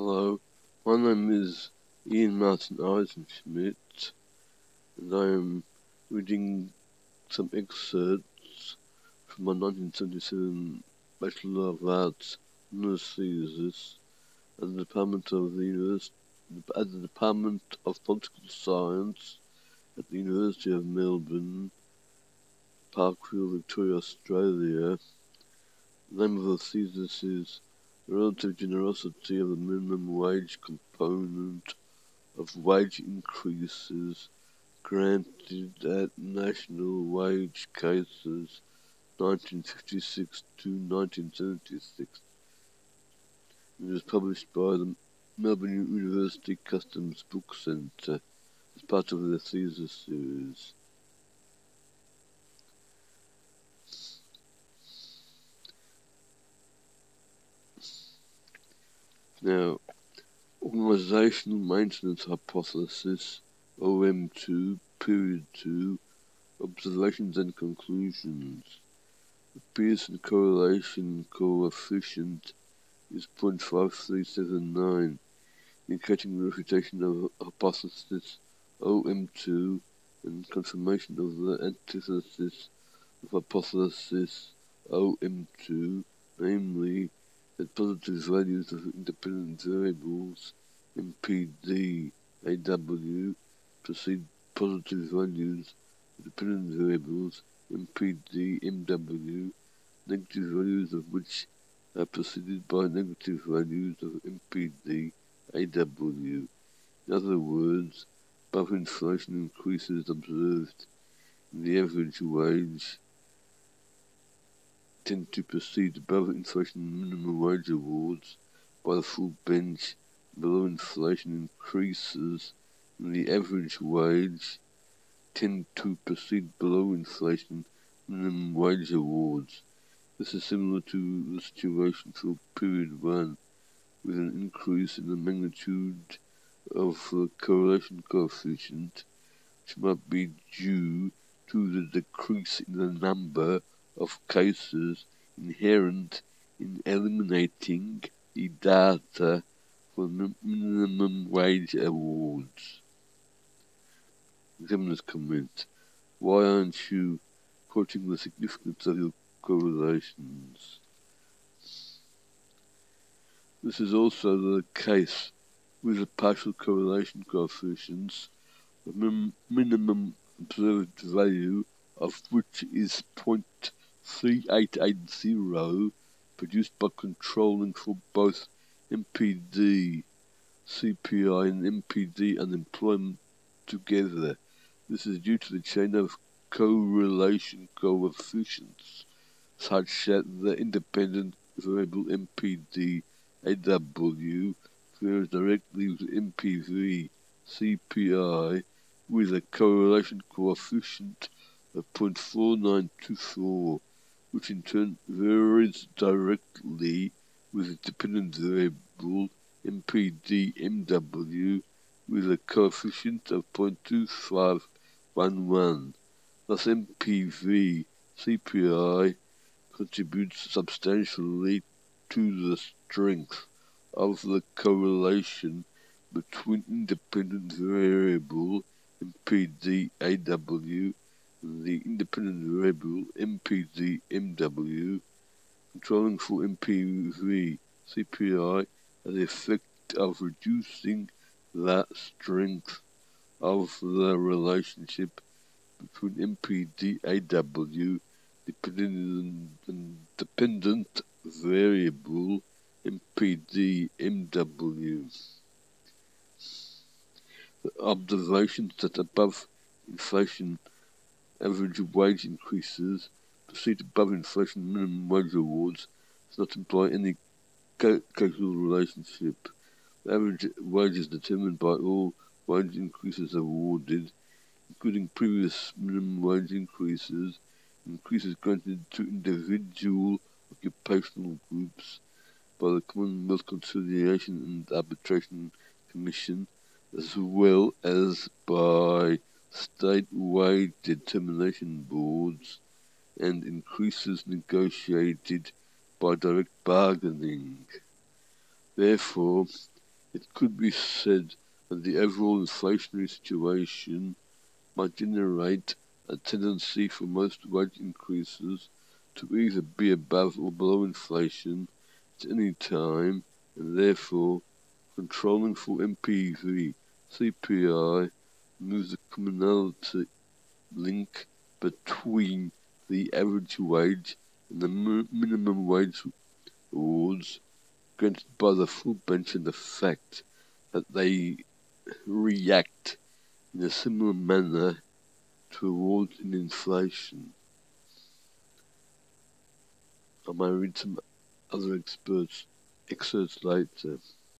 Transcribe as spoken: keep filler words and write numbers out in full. Hello, my name is Ian Martin Ajzenszmidt, and I am reading some excerpts from my nineteen seventy-seven Bachelor of Arts honours thesis at the Department of the University at the Department of Political Science at the University of Melbourne, Parkville, Victoria, Australia. The name of the thesis is The Relative Generosity of the Minimum Wage Component of Wage Increases Granted at National Wage Cases nineteen fifty-six to nineteen seventy-six. It was published by the Melbourne University Customs Book Centre as part of their thesis series. Now, Organisational Maintenance Hypothesis, O M two, Period two, Observations and Conclusions. The Pearson correlation coefficient is zero point five three seven nine, indicating the refutation of hypothesis O M two and confirmation of the antithesis of hypothesis O M two, namely, that positive values of independent variables, M P D, A W, precede positive values of dependent variables, M P D, M W, negative values of which are preceded by negative values of M P D, A W. In other words, above inflation increases observed in the average wage tend to precede above inflation minimum wage awards by the full bench, below inflation increases in the average wage tend to precede below inflation minimum wage awards. This is similar to the situation for period one, with an increase in the magnitude of the correlation coefficient, which might be due to the decrease in the number of cases inherent in eliminating the data for minimum wage awards. Examiner's comment. Why aren't you quoting the significance of your correlations? This is also the case with the partial correlation coefficients, the min minimum observed value of which is point three eight eight zero, produced by controlling for both M P D, C P I and M P D unemployment together. This is due to the chain of correlation coefficients, such that the independent variable M P D, A W, varies directly with M P V, C P I, with a correlation coefficient of zero point four nine two four. which in turn varies directly with the dependent variable M P D M W with a coefficient of zero point two five one one. Thus M P V C P I contributes substantially to the strength of the correlation between independent variable M P D A W the independent variable M P D M W, controlling for M P V C P I as the effect of reducing that strength of the relationship between M P D A W, dependent and dependent variable M P D M W. The observations that above inflation average wage increases precede above inflation minimum wage awards does not imply any causal relationship. The average wage is determined by all wage increases awarded, including previous minimum wage increases, increases granted to individual occupational groups by the Commonwealth Conciliation and Arbitration Commission, as well as by state-wide determination boards, and increases negotiated by direct bargaining. Therefore, it could be said that the overall inflationary situation might generate a tendency for most wage increases to either be above or below inflation at any time, and therefore controlling for M P V, C P I, moves the commonality link between the average wage and the minimum wage awards granted by the full bench, and the fact that they react in a similar manner to awards in inflation. I might read some other experts excerpts later.